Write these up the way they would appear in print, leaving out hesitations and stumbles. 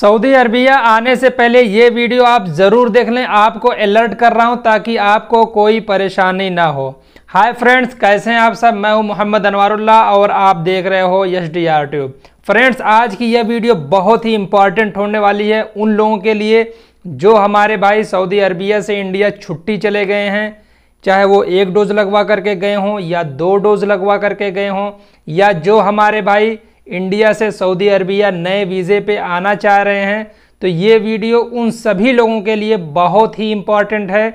Saudi Arabia आने से पहले ये वीडियो आप ज़रूर देख लें, आपको अलर्ट कर रहा हूं ताकि आपको कोई परेशानी ना हो। हाय फ्रेंड्स, कैसे हैं आप सब? मैं हूं मोहम्मद अनवरुल्ला और आप देख रहे हो यस डीआर ट्यूब। फ्रेंड्स, आज की यह वीडियो बहुत ही इम्पॉर्टेंट होने वाली है उन लोगों के लिए जो हमारे भाई सऊदी अरबिया से इंडिया छुट्टी चले गए हैं, चाहे वो एक डोज लगवा करके गए हों या दो डोज लगवा करके गए हों, या जो हमारे भाई इंडिया से सऊदी अरबिया नए वीज़े पे आना चाह रहे हैं। तो ये वीडियो उन सभी लोगों के लिए बहुत ही इम्पॉर्टेंट है,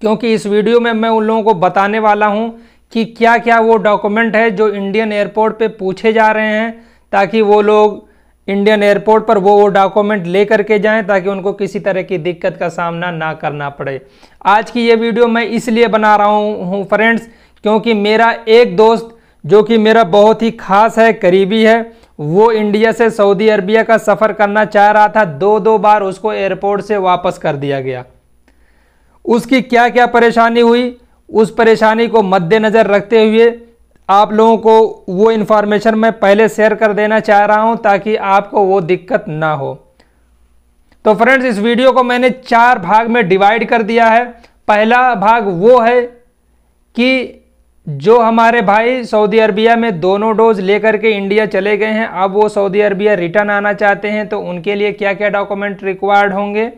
क्योंकि इस वीडियो में मैं उन लोगों को बताने वाला हूँ कि क्या क्या वो डॉक्यूमेंट है जो इंडियन एयरपोर्ट पे पूछे जा रहे हैं, ताकि वो लोग इंडियन एयरपोर्ट पर वो डॉक्यूमेंट ले करके जाएं, ताकि उनको किसी तरह की दिक्कत का सामना ना करना पड़े। आज की ये वीडियो मैं इसलिए बना रहा हूँ फ्रेंड्स, क्योंकि मेरा एक दोस्त जो कि मेरा बहुत ही खास है, करीबी है, वो इंडिया से सऊदी अरबिया का सफ़र करना चाह रहा था। दो बार उसको एयरपोर्ट से वापस कर दिया गया। उसकी क्या क्या परेशानी हुई, उस परेशानी को मद्देनज़र रखते हुए आप लोगों को वो इन्फॉर्मेशन मैं पहले शेयर कर देना चाह रहा हूं, ताकि आपको वो दिक्कत ना हो। तो फ्रेंड्स, इस वीडियो को मैंने 4 भाग में डिवाइड कर दिया है। पहला भाग वो है कि जो हमारे भाई सऊदी अरबिया में दोनों डोज लेकर के इंडिया चले गए हैं, अब वो सऊदी अरबिया रिटर्न आना चाहते हैं, तो उनके लिए क्या क्या डॉक्यूमेंट रिक्वायर्ड होंगे।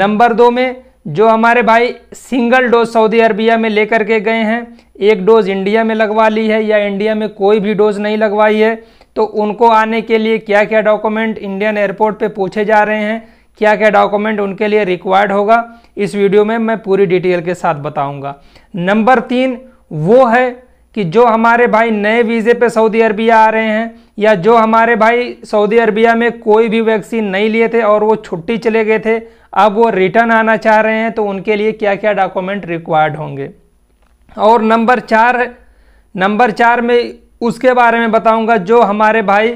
नंबर 2 में जो हमारे भाई सिंगल डोज सऊदी अरबिया में लेकर के गए हैं, एक डोज इंडिया में लगवा ली है या इंडिया में कोई भी डोज नहीं लगवाई है, तो उनको आने के लिए क्या क्या डॉक्यूमेंट इंडियन एयरपोर्ट पे पूछे जा रहे हैं, क्या क्या डॉक्यूमेंट उनके लिए रिक्वायर्ड होगा, इस वीडियो में मैं पूरी डिटेल के साथ बताऊँगा। नंबर 3 वो है कि जो हमारे भाई नए वीज़े पे सऊदी अरबिया आ रहे हैं, या जो हमारे भाई सऊदी अरबिया में कोई भी वैक्सीन नहीं लिए थे और वो छुट्टी चले गए थे, अब वो रिटर्न आना चाह रहे हैं, तो उनके लिए क्या क्या डॉक्यूमेंट रिक्वायर्ड होंगे। और नंबर 4 में उसके बारे में बताऊंगा जो हमारे भाई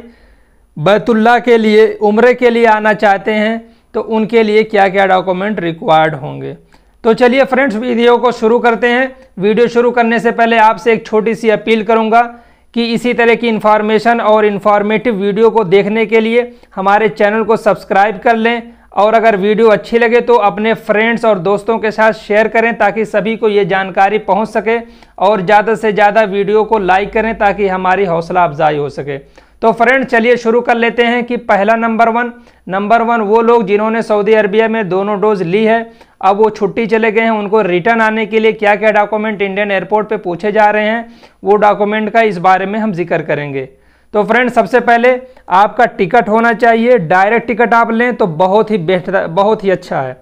बैतुल्ला के लिए उम्रे के लिए आना चाहते हैं, तो उनके लिए क्या क्या डॉक्यूमेंट रिक्वायर्ड होंगे। तो चलिए फ्रेंड्स, वीडियो को शुरू करते हैं। वीडियो शुरू करने से पहले आपसे एक छोटी सी अपील करूंगा कि इसी तरह की इन्फॉर्मेशन और इन्फॉर्मेटिव वीडियो को देखने के लिए हमारे चैनल को सब्सक्राइब कर लें, और अगर वीडियो अच्छी लगे तो अपने फ्रेंड्स और दोस्तों के साथ शेयर करें, ताकि सभी को ये जानकारी पहुंच सके, और ज़्यादा से ज़्यादा वीडियो को लाइक करें ताकि हमारी हौसला अफजाई हो सके। तो फ्रेंड्स, चलिए शुरू कर लेते हैं कि पहला नंबर 1 वो लोग जिन्होंने सऊदी अरबिया में दोनों डोज ली है, अब वो छुट्टी चले गए हैं, उनको रिटर्न आने के लिए क्या क्या डॉक्यूमेंट इंडियन एयरपोर्ट पे पूछे जा रहे हैं, वो डॉक्यूमेंट का इस बारे में हम जिक्र करेंगे। तो फ्रेंड्स, सबसे पहले आपका टिकट होना चाहिए। डायरेक्ट टिकट आप लें तो बहुत ही अच्छा है,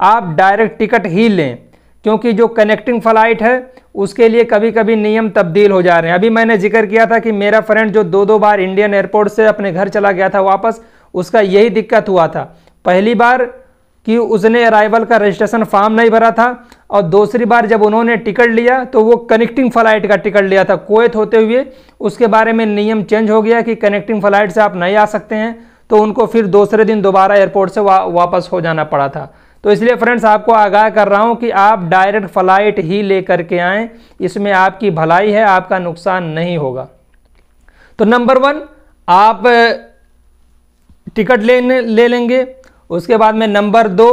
आप डायरेक्ट टिकट ही लें, क्योंकि जो कनेक्टिंग फ़्लाइट है उसके लिए कभी कभी नियम तब्दील हो जा रहे हैं। अभी मैंने जिक्र किया था कि मेरा फ्रेंड जो दो बार इंडियन एयरपोर्ट से अपने घर चला गया था वापस, उसका यही दिक्कत हुआ था। पहली बार कि उसने अराइवल का रजिस्ट्रेशन फॉर्म नहीं भरा था, और दूसरी बार जब उन्होंने टिकट लिया तो वो कनेक्टिंग फ़्लाइट का टिकट लिया था कुवैत होते हुए। उसके बारे में नियम चेंज हो गया कि कनेक्टिंग फ़्लाइट से आप नहीं आ सकते हैं, तो उनको फिर दूसरे दिन दोबारा एयरपोर्ट से वापस हो जाना पड़ा था। तो इसलिए फ्रेंड्स, आपको आगाह कर रहा हूं कि आप डायरेक्ट फ़्लाइट ही ले करके आएँ, इसमें आपकी भलाई है, आपका नुकसान नहीं होगा। तो नंबर 1 आप टिकट ले लेंगे। उसके बाद में नंबर 2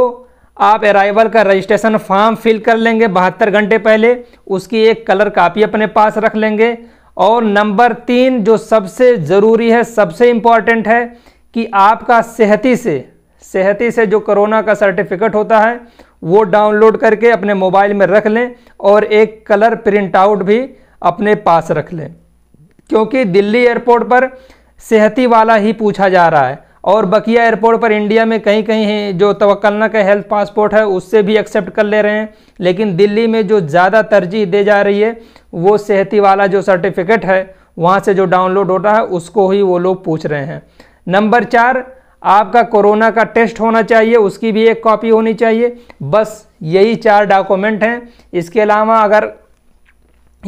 आप अराइवल का रजिस्ट्रेशन फॉर्म फिल कर लेंगे 72 घंटे पहले, उसकी एक कलर कापी अपने पास रख लेंगे। और नंबर 3 जो सबसे ज़रूरी है, सबसे इम्पॉर्टेंट है, कि आपका सेहती से जो कोरोना का सर्टिफिकेट होता है वो डाउनलोड करके अपने मोबाइल में रख लें, और एक कलर प्रिंट आउट भी अपने पास रख लें, क्योंकि दिल्ली एयरपोर्ट पर सेहती वाला ही पूछा जा रहा है, और बकिया एयरपोर्ट पर इंडिया में कहीं कहीं जो तवक्कलना का हेल्थ पासपोर्ट है उससे भी एक्सेप्ट कर ले रहे हैं, लेकिन दिल्ली में जो ज़्यादा तरजीह दी जा रही है वो सेहती वाला जो सर्टिफिकेट है वहाँ से जो डाउनलोड होता है उसको ही वो लोग पूछ रहे हैं। नंबर 4 आपका कोरोना का टेस्ट होना चाहिए, उसकी भी एक कॉपी होनी चाहिए। बस यही 4 डॉक्यूमेंट हैं। इसके अलावा अगर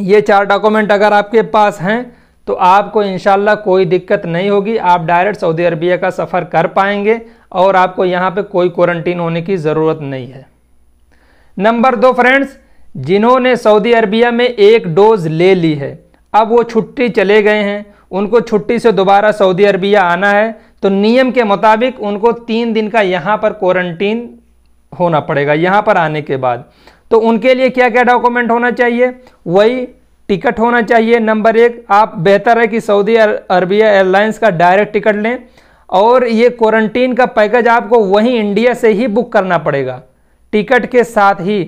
ये 4 डॉक्यूमेंट अगर आपके पास हैं तो आपको इंशाल्लाह कोई दिक्कत नहीं होगी, आप डायरेक्ट सऊदी अरबिया का सफ़र कर पाएंगे और आपको यहाँ पे कोई क्वारंटीन होने की ज़रूरत नहीं है। नंबर 2 फ्रेंड्स, जिन्होंने सऊदी अरबिया में एक डोज ले ली है, अब वो छुट्टी चले गए हैं, उनको छुट्टी से दोबारा सऊदी अरबिया आना है, तो नियम के मुताबिक उनको 3 दिन का यहाँ पर क्वारंटीन होना पड़ेगा। यहाँ पर आने के बाद तो उनके लिए क्या क्या डॉक्यूमेंट होना चाहिए, वही टिकट होना चाहिए। नंबर 1, आप बेहतर है कि सऊदी अरबिया एयरलाइंस का डायरेक्ट टिकट लें और ये क्वारंटीन का पैकेज आपको वहीं इंडिया से ही बुक करना पड़ेगा टिकट के साथ ही,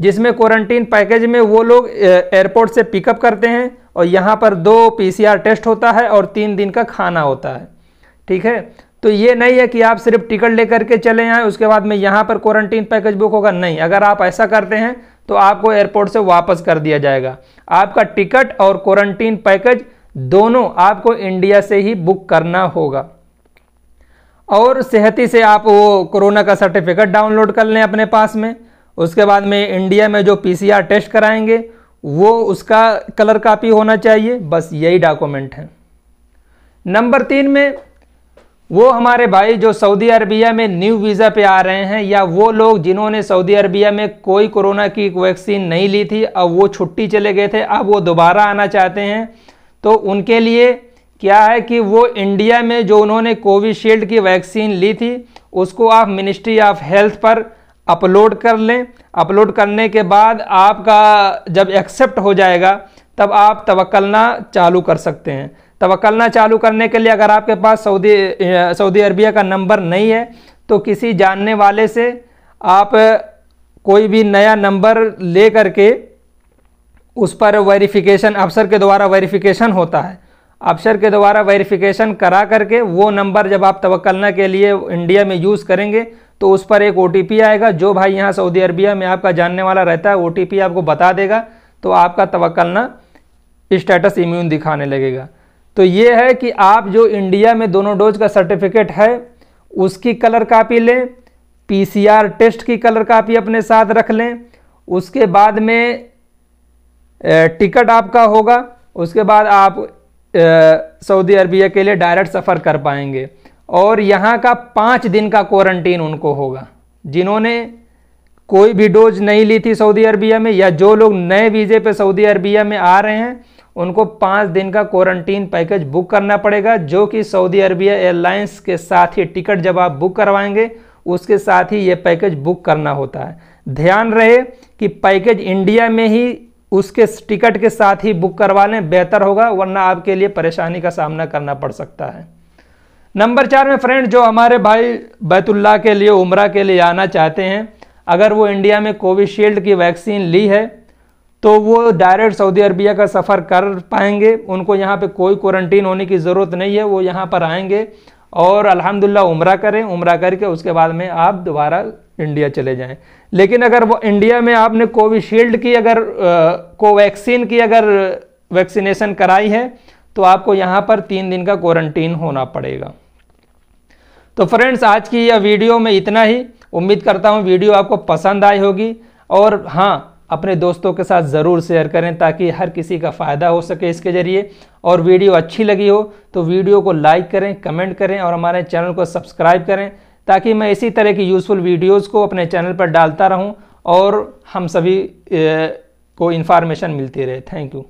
जिसमें क्वारंटीन पैकेज में वो लोग एयरपोर्ट से पिकअप करते हैं और यहाँ पर 2 PCR टेस्ट होता है और 3 दिन का खाना होता है। ठीक है, तो ये नहीं है कि आप सिर्फ टिकट लेकर के चले आएँ उसके बाद में यहाँ पर क्वारंटीन पैकेज बुक होगा, नहीं। अगर आप ऐसा करते हैं तो आपको एयरपोर्ट से वापस कर दिया जाएगा। आपका टिकट और क्वारंटीन पैकेज दोनों आपको इंडिया से ही बुक करना होगा। और सेहती से आप वो कोरोना का सर्टिफिकेट डाउनलोड कर लें अपने पास में। उसके बाद में इंडिया में जो PCR टेस्ट कराएंगे वो उसका कलर कॉपी होना चाहिए। बस यही डॉक्यूमेंट है। नंबर 3 में वो हमारे भाई जो सऊदी अरबिया में न्यू वीज़ा पे आ रहे हैं या वो लोग जिन्होंने सऊदी अरबिया में कोई कोरोना की वैक्सीन नहीं ली थी, अब वो छुट्टी चले गए थे, अब वो दोबारा आना चाहते हैं, तो उनके लिए क्या है कि वो इंडिया में जो उन्होंने कोविशील्ड की वैक्सीन ली थी उसको आप मिनिस्ट्री ऑफ हेल्थ पर अपलोड कर लें। अपलोड करने के बाद आपका जब एक्सेप्ट हो जाएगा तब आप तवक्कलना चालू कर सकते हैं। तवक्कलना चालू करने के लिए अगर आपके पास सऊदी अरबिया का नंबर नहीं है तो किसी जानने वाले से आप कोई भी नया नंबर ले करके उस पर वेरिफिकेशन अफसर के द्वारा वेरिफिकेशन होता है, अफसर के द्वारा वेरिफिकेशन करा करके वो नंबर जब आप तवक्कलना के लिए इंडिया में यूज़ करेंगे तो उस पर एक OTP आएगा। जो भाई यहाँ सऊदी अरबिया में आपका जानने वाला रहता है OTP आपको बता देगा, तो आपका तवक्कलना स्टेटस इम्यून दिखाने लगेगा। तो ये है कि आप जो इंडिया में दोनों डोज का सर्टिफिकेट है उसकी कलर कापी लें, PCR टेस्ट की कलर कापी अपने साथ रख लें। उसके बाद में टिकट आपका होगा, उसके बाद आप सऊदी अरबिया के लिए डायरेक्ट सफ़र कर पाएंगे। और यहाँ का 5 दिन का क्वारंटीन उनको होगा जिन्होंने कोई भी डोज नहीं ली थी सऊदी अरबिया में, या जो लोग नए वीज़े पे सऊदी अरबिया में आ रहे हैं उनको 5 दिन का क्वारंटीन पैकेज बुक करना पड़ेगा, जो कि सऊदी अरबिया एयरलाइंस के साथ ही टिकट जब आप बुक करवाएंगे उसके साथ ही ये पैकेज बुक करना होता है। ध्यान रहे कि पैकेज इंडिया में ही उसके टिकट के साथ ही बुक करवा लें, बेहतर होगा, वरना आपके लिए परेशानी का सामना करना पड़ सकता है। नंबर 4 में फ्रेंड, जो हमारे भाई बैतुल्ला के लिए उम्रा के लिए आना चाहते हैं, अगर वो इंडिया में कोविशील्ड की वैक्सीन ली है तो वो डायरेक्ट सऊदी अरबिया का सफ़र कर पाएंगे। उनको यहाँ पे कोई क्वारंटीन होने की ज़रूरत नहीं है। वो यहाँ पर आएंगे और अल्हम्दुलिल्लाह उम्रा करें, उम्रा करके उसके बाद में आप दोबारा इंडिया चले जाएं। लेकिन अगर वो इंडिया में आपने कोविशील्ड की अगर कोवैक्सीन की अगर वैक्सीनेशन कराई है तो आपको यहाँ पर 3 दिन का क्वारंटीन होना पड़ेगा। तो फ्रेंड्स, आज की यह वीडियो में इतना ही। उम्मीद करता हूँ वीडियो आपको पसंद आई होगी, और हाँ, अपने दोस्तों के साथ ज़रूर शेयर करें ताकि हर किसी का फ़ायदा हो सके इसके ज़रिए। और वीडियो अच्छी लगी हो तो वीडियो को लाइक करें, कमेंट करें और हमारे चैनल को सब्सक्राइब करें ताकि मैं इसी तरह की यूज़फुल वीडियोज़ को अपने चैनल पर डालता रहूं और हम सभी को इन्फॉर्मेशन मिलती रहे। Thank you.